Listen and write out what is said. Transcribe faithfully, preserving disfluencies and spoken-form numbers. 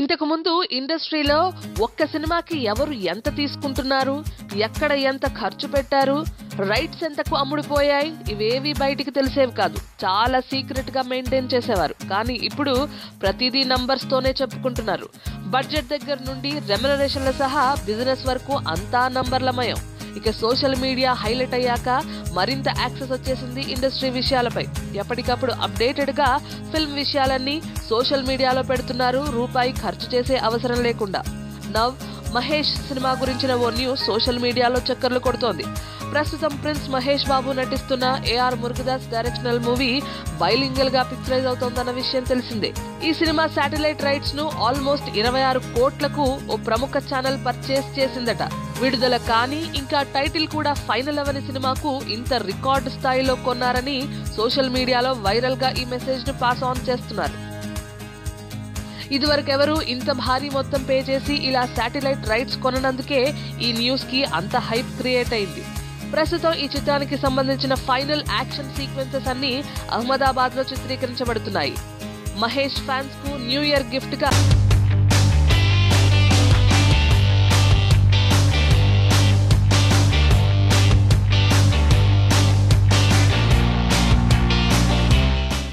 ఇంతకు ముందు ఇండస్ట్రీలో ఒక్క సినిమాకి ఎవరు ఎంత తీసుకుంటున్నారు, ఎక్కడ ఎంత ఖర్చు పెట్టారు, రైట్స్ ఎంతకు అమ్ముడుపోయాయి, ఇవేవి బయటికి తెలిసేవి కాదు. చాలా సీక్రెట్ గా మెయింటైన్ చేసేవారు. కానీ ఇప్పుడు ప్రతిదీ నంబర్స్ తోనే చెప్పుకుంటున్నారు. బడ్జెట్ దగ్గర నుండి రెమ్యునరేషన్ల సహా బిజినెస్ వరకు అంతా నంబర్లమయం. ఇక సోషల్ మీడియా హైలైట్ అయ్యాక మరింత యాక్సెస్ వచ్చేసింది ఇండస్ట్రీ విషయాలపై. ఎప్పటికప్పుడు అప్డేటెడ్ గా ఫిల్మ్ విషయాలన్నీ సోషల్ మీడియాలో పెడుతున్నారు, రూపాయి ఖర్చు చేసే అవసరం లేకుండా. నవ్ మహేష్ సినిమా గురించిన ఓ న్యూస్ సోషల్ మీడియాలో చక్కర్లు కొడుతోంది. ప్రస్తుతం ప్రిన్స్ మహేష్ బాబు నటిస్తున్న AR Murugadoss directional movie bilingual గా పిక్చరైజ్ అవుతోందన్న విషయం తెలిసిందే. ఈ సినిమా శాటిలైట్ రైట్స్ ను ఆల్మోస్ట్ ఇరవై ఆరు కోట్లకు ఓ ప్రముఖ ఛానల్ పర్చేస్ చేసిందట. విడుదల కానీ ఇంకా టైటిల్ కూడా ఫైనల్ అవని సినిమాకు ఇంత రికార్డు స్థాయిలో కొన్నారని సోషల్ మీడియాలో వైరల్ గా ఈ మెసేజ్ ను పాస్ ఆన్ చేస్తున్నారు. ఇదివరకెవరూ ఇంత భారీ మొత్తం పే చేసి ఇలా శాటిలైట్ రైట్స్ కొనందుకే ఈ న్యూస్ కి అంత హైప్ క్రియేట్ అయింది. ప్రస్తుతం ఈ చిత్రానికి సంబంధించిన ఫైనల్ యాక్షన్ సీక్వెన్సెస్ అన్ని అహ్మదాబాద్ లో చిత్రీకరించబడుతున్నాయి. మహేష్ ఫ్యాన్స్ కు న్యూ ఇయర్ గిఫ్ట్ గా